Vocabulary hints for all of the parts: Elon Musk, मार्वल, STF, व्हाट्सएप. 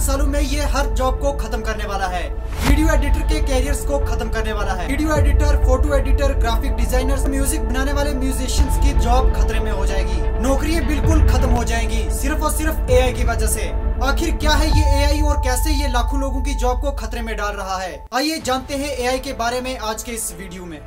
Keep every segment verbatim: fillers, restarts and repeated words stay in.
पाँच सालों में ये हर जॉब को खत्म करने वाला है। वीडियो एडिटर के कैरियर्स को खत्म करने वाला है। Video editor, photo editor, graphic designers, music बनाने वाले म्यूजिशियंस की जॉब खतरे में हो जाएगी। नौकरियाँ बिल्कुल खत्म हो जाएंगी सिर्फ और सिर्फ एआई की वजह से। आखिर क्या है ये एआई और कैसे ये लाखों लोगों की जॉब को खतरे में डाल रहा है? आइए जानते हैं एआई के बारे में आज के इस वीडियो में।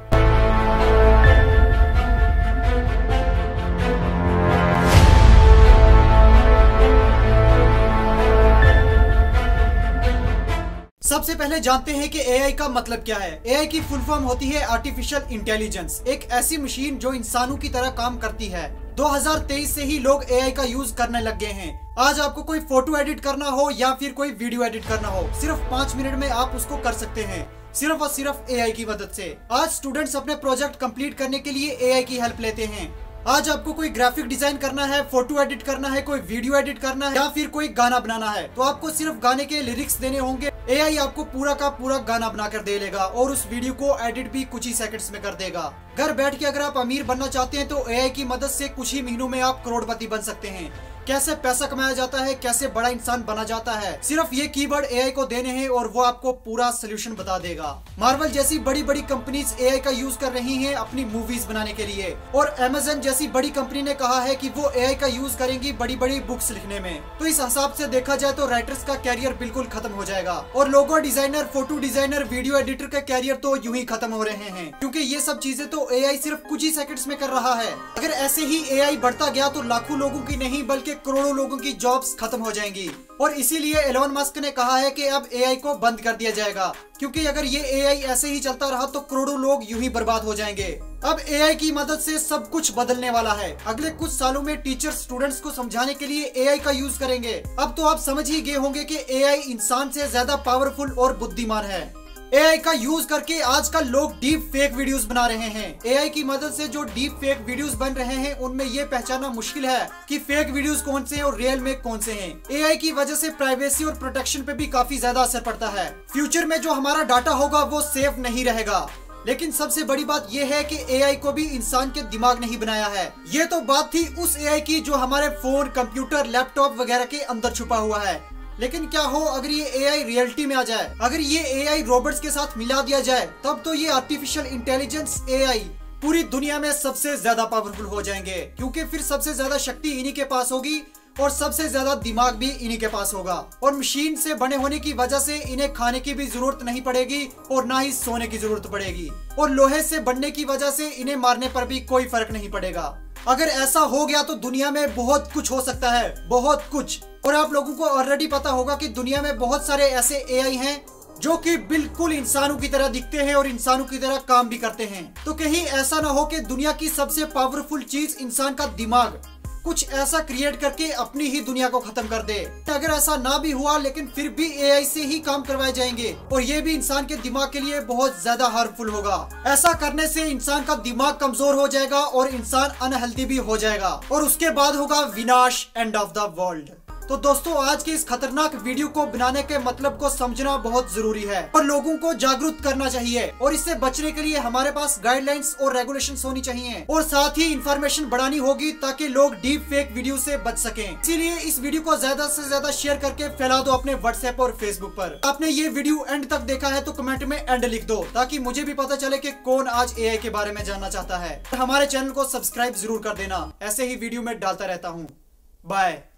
सबसे पहले जानते हैं कि एआई का मतलब क्या है। एआई की फुल फॉर्म होती है आर्टिफिशियल इंटेलिजेंस, एक ऐसी मशीन जो इंसानों की तरह काम करती है। दो हज़ार तेईस से ही लोग एआई का यूज करने लग गए हैं। आज आपको कोई फोटो एडिट करना हो या फिर कोई वीडियो एडिट करना हो, सिर्फ पाँच मिनट में आप उसको कर सकते हैं, सिर्फ और सिर्फ एआई की मदद से। आज स्टूडेंट्स अपने प्रोजेक्ट कंप्लीट करने के लिए एआई की हेल्प लेते हैं। आज आपको कोई ग्राफिक डिजाइन करना है, फोटो एडिट करना है, कोई वीडियो एडिट करना है या फिर कोई गाना बनाना है, तो आपको सिर्फ गाने के लिरिक्स देने होंगे। एआई आपको पूरा का पूरा गाना बनाकर दे देगा और उस वीडियो को एडिट भी कुछ ही सेकंड्स में कर देगा। घर बैठ के अगर आप अमीर बनना चाहते हैं तो एआई की मदद से कुछ ही महीनों में आप करोड़पति बन सकते हैं। कैसे पैसा कमाया जाता है, कैसे बड़ा इंसान बना जाता है, सिर्फ ये कीवर्ड एआई को देने हैं और वो आपको पूरा सोल्यूशन बता देगा। मार्वल जैसी बड़ी बड़ी कंपनीज एआई का यूज कर रही हैं अपनी मूवीज बनाने के लिए, और अमेज़न जैसी बड़ी कंपनी ने कहा है कि वो एआई का यूज करेंगी बड़ी बड़ी बुक्स लिखने में। तो इस हिसाब से देखा जाए तो राइटर्स का कैरियर बिल्कुल खत्म हो जाएगा और logo designer, photo designer, video editor का कैरियर तो यूं ही खत्म हो रहे हैं, क्योंकि ये सब चीजें तो एआई सिर्फ कुछ ही सेकंड्स में कर रहा है। अगर ऐसे ही एआई बढ़ता गया तो लाखों लोगों की नहीं बल्कि करोड़ों लोगों की जॉब्स खत्म हो जाएंगी। और इसीलिए एलोन मस्क ने कहा है कि अब एआई को बंद कर दिया जाएगा, क्योंकि अगर ये एआई ऐसे ही चलता रहा तो करोड़ों लोग यूं ही बर्बाद हो जाएंगे। अब एआई की मदद से सब कुछ बदलने वाला है। अगले कुछ सालों में टीचर स्टूडेंट्स को समझाने के लिए एआई का यूज करेंगे। अब तो आप समझ ही गए होंगे कि एआई इंसान से ज्यादा पावरफुल और बुद्धिमान है। एआई का यूज करके आजकल लोग डीप फेक वीडियोस बना रहे हैं। एआई की मदद से जो डीप फेक वीडियोस बन रहे हैं उनमें ये पहचाना मुश्किल है कि फेक वीडियोस कौन से हैं और रियल में कौन से हैं। एआई की वजह से प्राइवेसी और प्रोटेक्शन पे भी काफी ज्यादा असर पड़ता है। फ्यूचर में जो हमारा डाटा होगा वो सेफ नहीं रहेगा। लेकिन सबसे बड़ी बात यह है कि एआई को भी इंसान के दिमाग नहीं बनाया है। ये तो बात थी उस एआई की जो हमारे फोन, कंप्यूटर, लैपटॉप वगैरह के अंदर छुपा हुआ है। लेकिन क्या हो अगर ये एआई रियलिटी में आ जाए, अगर ये एआई रोबोट्स के साथ मिला दिया जाए, तब तो ये आर्टिफिशियल इंटेलिजेंस एआई पूरी दुनिया में सबसे ज्यादा पावरफुल हो जाएंगे, क्योंकि फिर सबसे ज्यादा शक्ति इन्हीं के पास होगी और सबसे ज्यादा दिमाग भी इन्हीं के पास होगा। और मशीन से बने होने की वजह से इन्हें खाने की भी जरूरत नहीं पड़ेगी और ना ही सोने की जरूरत पड़ेगी, और लोहे से बनने की वजह से इन्हें मारने पर भी कोई फर्क नहीं पड़ेगा। अगर ऐसा हो गया तो दुनिया में बहुत कुछ हो सकता है, बहुत कुछ। और आप लोगों को ऑलरेडी पता होगा कि दुनिया में बहुत सारे ऐसे एआई हैं जो कि बिल्कुल इंसानों की तरह दिखते हैं और इंसानों की तरह काम भी करते हैं। तो कहीं ऐसा ना हो कि दुनिया की सबसे पावरफुल चीज इंसान का दिमाग कुछ ऐसा क्रिएट करके अपनी ही दुनिया को खत्म कर दे। अगर ऐसा ना भी हुआ लेकिन फिर भी एआई से ही काम करवाए जाएंगे, और ये भी इंसान के दिमाग के लिए बहुत ज्यादा हार्मफुल होगा। ऐसा करने से इंसान का दिमाग कमजोर हो जाएगा और इंसान अनहेल्दी भी हो जाएगा, और उसके बाद होगा विनाश, एंड ऑफ द वर्ल्ड। तो दोस्तों आज के इस खतरनाक वीडियो को बनाने के मतलब को समझना बहुत जरूरी है और लोगों को जागरूक करना चाहिए, और इससे बचने के लिए हमारे पास गाइडलाइंस और रेगुलेशंस होनी चाहिए, और साथ ही इंफॉर्मेशन बढ़ानी होगी ताकि लोग डीप फेक वीडियो से बच सकें। इसीलिए इस वीडियो को ज्यादा से ज्यादा शेयर करके फैला दो अपने व्हाट्सएप और फेसबुक पर। आपने ये वीडियो एंड तक देखा है तो कमेंट में एंड लिख दो, ताकि मुझे भी पता चले की कौन आज एआई के बारे में जानना चाहता है। हमारे चैनल को सब्सक्राइब जरूर कर देना, ऐसे ही वीडियो में डालता रहता हूँ। बाय।